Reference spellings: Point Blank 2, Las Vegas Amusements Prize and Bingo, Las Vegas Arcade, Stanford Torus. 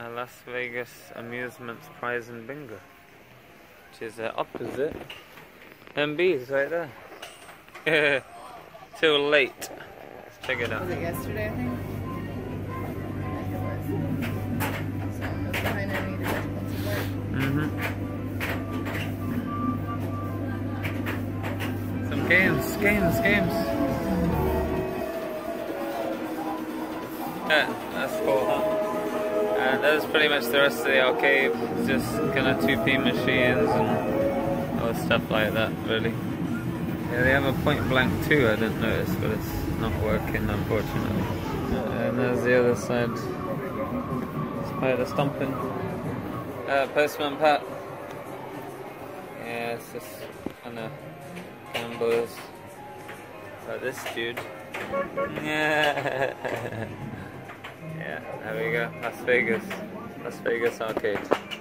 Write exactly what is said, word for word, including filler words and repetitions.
a Las Vegas Amusements Prize and Bingo, which is uh, opposite M B's right there. Till late. Let's check it out. Was it yesterday, I think? I think it was. So it was behind any difficult support. Mm-hmm. Some games, games, games. Yeah, that's cool. And that was pretty much the rest of the arcade, just kind of two P machines and other stuff like that, really. Yeah, they have a point blank too, I didn't notice, but it's not working, unfortunately. And there's the other side. Spider stomping. Uh, Postman Pat. Yeah, it's just kind of gamblers. Like this dude. Yeah. Yeah, there we go. Las Vegas. Las Vegas Arcade.